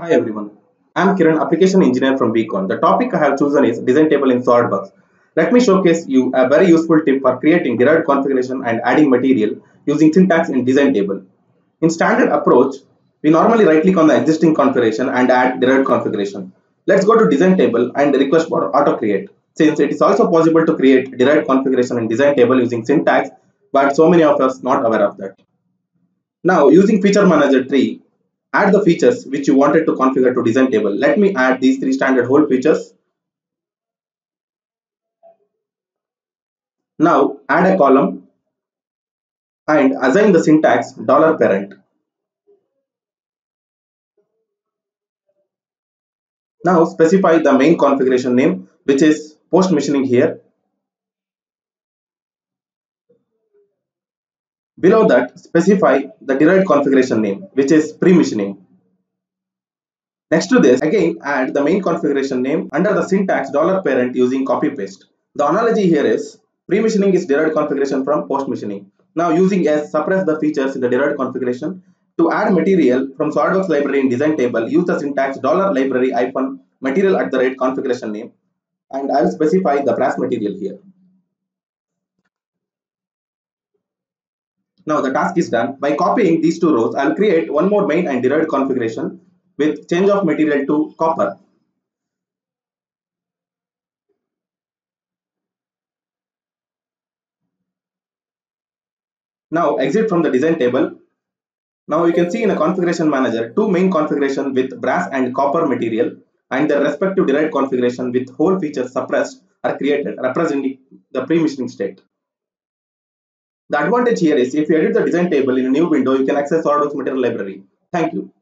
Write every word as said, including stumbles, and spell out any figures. Hi everyone, I am Kiran, application engineer from Beacon. The topic I have chosen is design table in SOLIDWORKS. Let me showcase you a very useful tip for creating derived configuration and adding material using syntax in design table. In standard approach, we normally right click on the existing configuration and add derived configuration. Let's go to design table and request for auto create. Since it is also possible to create derived configuration in design table using syntax, but so many of us not aware of that. Now using feature manager tree, add the features which you wanted to configure to design table. Let me add these three standard whole features. Now add a column and assign the syntax $parent. Now specify the main configuration name, which is post machining here. Below that, specify the derived configuration name, which is pre-machining. Next to this, again add the main configuration name under the syntax $parent using copy-paste. The analogy here is pre-machining is derived configuration from post-machining. Now using S, suppress the features in the derived configuration. To add material from SOLIDWORKS library in design table, use the syntax $library-material at the right configuration name, and I will specify the brass material here. Now the task is done. By copying these two rows, I will create one more main and derived configuration with change of material to copper. Now exit from the design table. Now you can see in a configuration manager two main configuration with brass and copper material and their respective derived configuration with whole features suppressed are created, representing the pre-machining state. The advantage here is if you edit the design table in a new window, you can access SOLIDWORKS material library. Thank you.